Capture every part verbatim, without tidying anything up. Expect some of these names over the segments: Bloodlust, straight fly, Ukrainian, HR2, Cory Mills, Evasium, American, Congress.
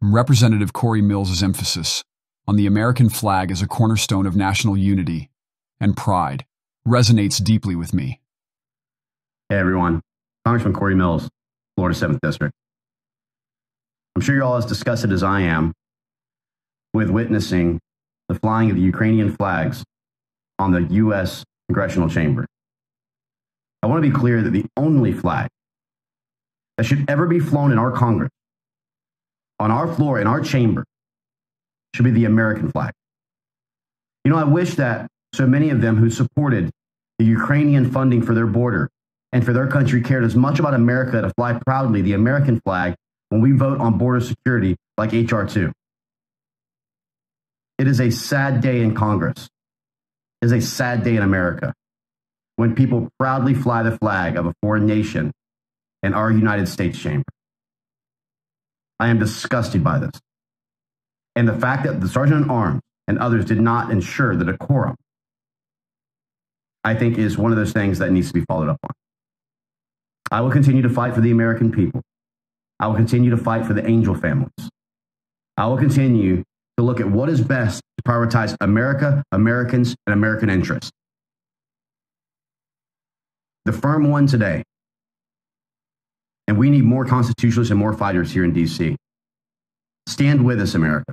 and Representative Cory Mills' emphasis on the American flag as a cornerstone of national unity and pride resonates deeply with me. Hey everyone, Congressman Cory Mills, Florida seventh District. I'm sure you're all as disgusted as I am with witnessing the flying of the Ukrainian flags on the U S Congressional Chamber. I want to be clear that the only flag that should ever be flown in our Congress, on our floor, in our chamber, should be the American flag. You know, I wish that so many of them who supported the Ukrainian funding for their border and for their country cared as much about America to fly proudly the American flag when we vote on border security like H R two. It is a sad day in Congress. It is a sad day in America when people proudly fly the flag of a foreign nation in our United States chamber. I am disgusted by this, and the fact that the Sergeant at Arms and others did not ensure the decorum, I think, is one of those things that needs to be followed up on. I will continue to fight for the American people. I will continue to fight for the Angel families. I will continue to look at what is best to prioritize America, Americans, and American interests. The firm won today, and we need more constitutionalists and more fighters here in D C Stand with us, America.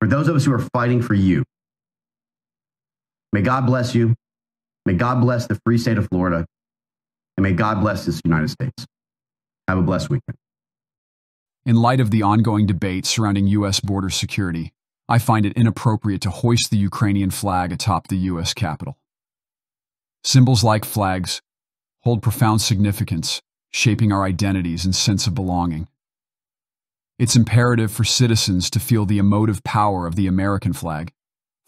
For those of us who are fighting for you, may God bless you. May God bless the free state of Florida. And may God bless this United States. Have a blessed weekend. In light of the ongoing debate surrounding U S border security, I find it inappropriate to hoist the Ukrainian flag atop the U S Capitol. Symbols like flags hold profound significance, shaping our identities and sense of belonging. It's imperative for citizens to feel the emotive power of the American flag,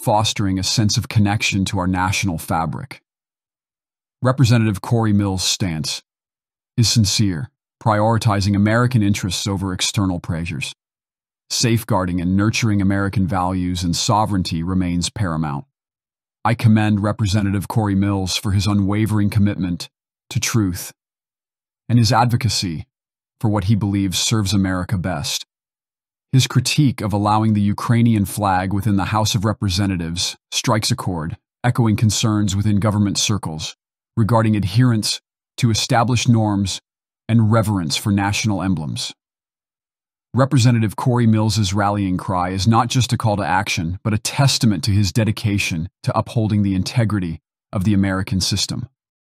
fostering a sense of connection to our national fabric. Representative Cory Mills' stance is sincere, prioritizing American interests over external pressures. Safeguarding and nurturing American values and sovereignty remains paramount. I commend Representative Cory Mills for his unwavering commitment to truth and his advocacy for what he believes serves America best. His critique of allowing the Ukrainian flag within the House of Representatives strikes a chord, echoing concerns within government circles regarding adherence to established norms and reverence for national emblems. Representative Cory Mills' rallying cry is not just a call to action, but a testament to his dedication to upholding the integrity of the American system.